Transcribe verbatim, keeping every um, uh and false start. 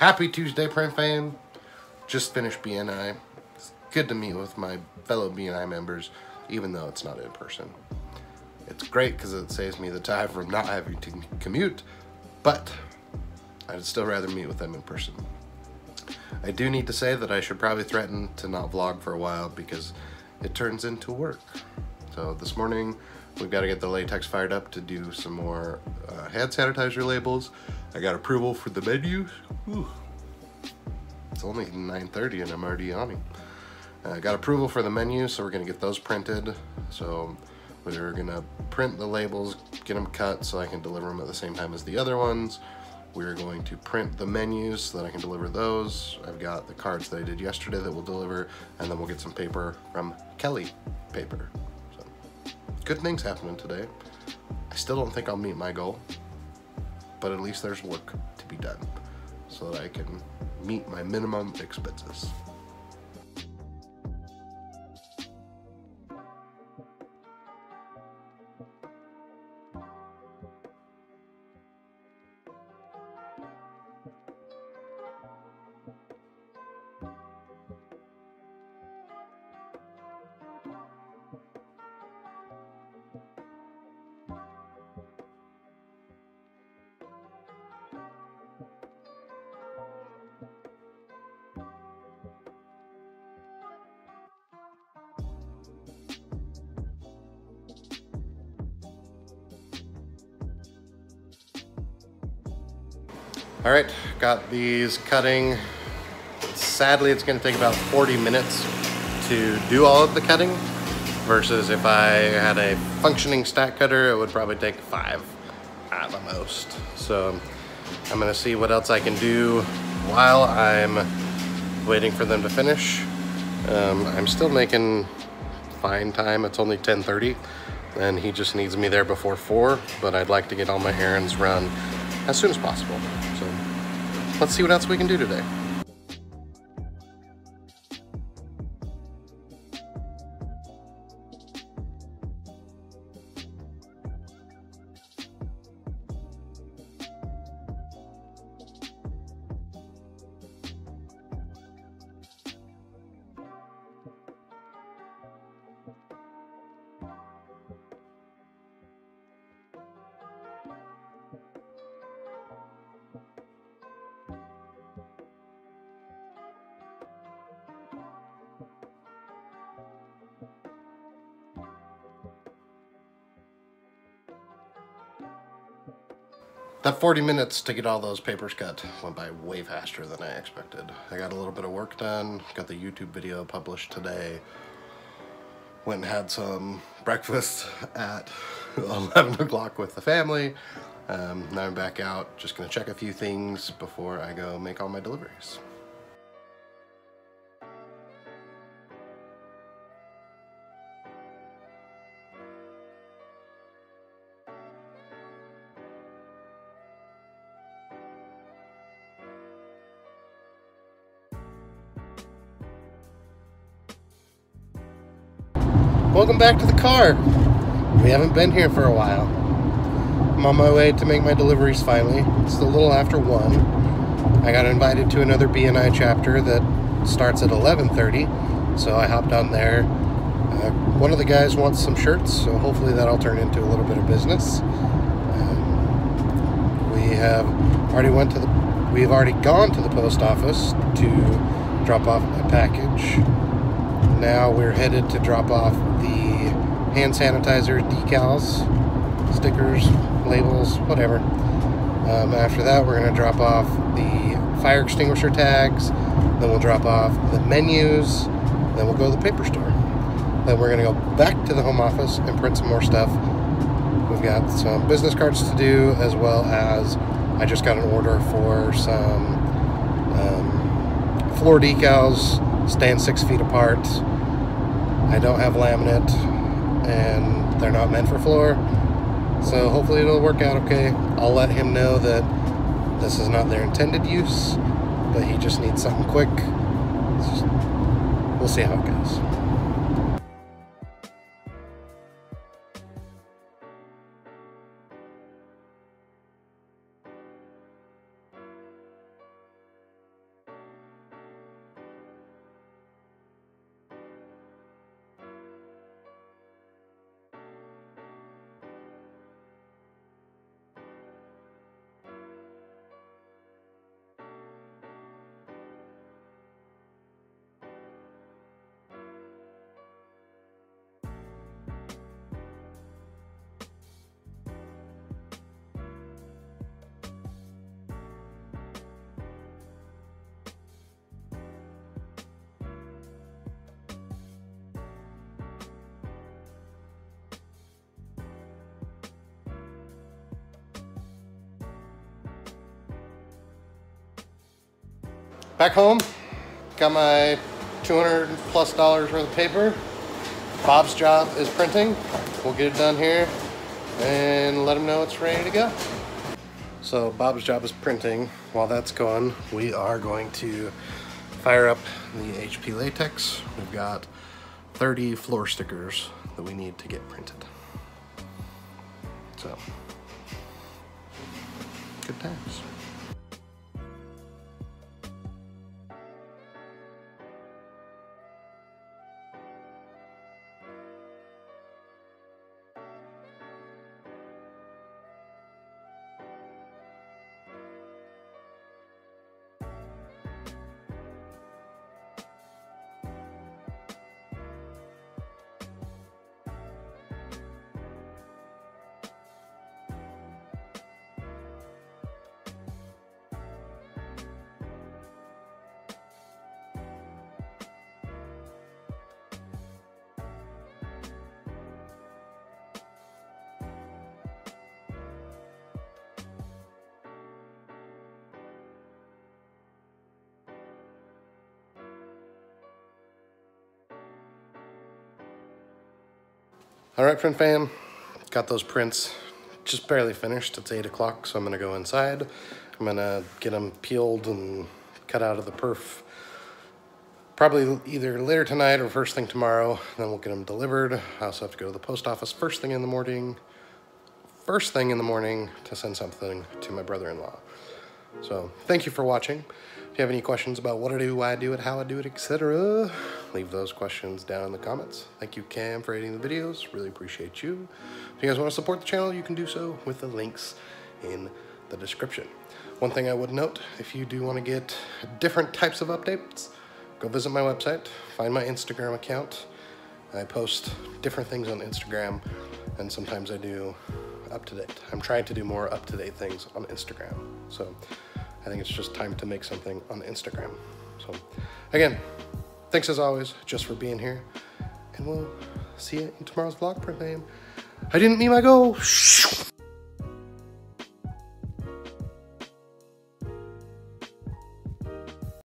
Happy Tuesday, Prime Fan. Just finished B N I. It's good to meet with my fellow B N I members, even though it's not in person. It's great because it saves me the time from not having to commute, but I'd still rather meet with them in person. I do need to say that I should probably threaten to not vlog for a while because it turns into work. So this morning, we've got to get the latex fired up to do some more uh, hand sanitizer labels. I got approval for the menu. Whew. It's only nine thirty and I'm already yawning. I uh, got approval for the menu, so we're gonna get those printed. So we're gonna print the labels, get them cut so I can deliver them at the same time as the other ones. We're going to print the menus so that I can deliver those. I've got the cards that I did yesterday that we'll deliver, and then we'll get some paper from Kelly Paper. So, good things happening today. I still don't think I'll meet my goal, but at least there's work to be done so that I can meet my minimum expenses. All right, got these cutting. Sadly, it's gonna take about forty minutes to do all of the cutting versus if I had a functioning stack cutter, it would probably take five at the most. So I'm gonna see what else I can do while I'm waiting for them to finish. Um, I'm still making fine time. It's only ten thirty and he just needs me there before four, but I'd like to get all my errands run as soon as possible. So let's see what else we can do today. That forty minutes to get all those papers cut went by way faster than I expected. I got a little bit of work done, got the YouTube video published today, went and had some breakfast at eleven o'clock with the family. Um, now I'm back out, just gonna check a few things before I go make all my deliveries. Welcome back to the car. We haven't been here for a while. I'm on my way to make my deliveries finally. It's a little after one. I got invited to another B N I chapter that starts at eleven thirty, so I hopped on there. Uh, one of the guys wants some shirts, so hopefully that'll turn into a little bit of business. Um, we have already went to the. We've already gone to the post office to drop off my package. Now we're headed to drop off the hand sanitizer decals, stickers, labels, whatever. Um, after that, we're going to drop off the fire extinguisher tags, then we'll drop off the menus, then we'll go to the paper store. Then we're going to go back to the home office and print some more stuff. We've got some business cards to do, as well as I just got an order for some um, floor decals, stand six feet apart. I don't have laminate and they're not meant for floor, so hopefully it'll work out okay. I'll let him know that this is not their intended use, but he just needs something quick. Just, we'll see how it goes. Back home, got my two hundred plus dollars worth of paper. Bob's job is printing. We'll get it done here and let him know it's ready to go. So Bob's job is printing. While that's going, we are going to fire up the H P Latex. We've got thirty floor stickers that we need to get printed. So, good times. All right, print fam, got those prints just barely finished. It's eight o'clock, so I'm gonna go inside. I'm gonna get them peeled and cut out of the perf. Probably either later tonight or first thing tomorrow, then we'll get them delivered. I also have to go to the post office first thing in the morning, first thing in the morning to send something to my brother-in-law. So thank you for watching. If you have any questions about what I do, why I do it, how I do it, et cetera, leave those questions down in the comments. Thank you, Cam, for editing the videos. Really appreciate you. If you guys want to support the channel, you can do so with the links in the description. One thing I would note, if you do want to get different types of updates, go visit my website, find my Instagram account. I post different things on Instagram, and sometimes I do up-to-date. I'm trying to do more up-to-date things on Instagram. So I think it's just time to make something on Instagram. So again, thanks as always, just for being here, and we'll see you in tomorrow's vlog, print fam. I didn't meet my goal.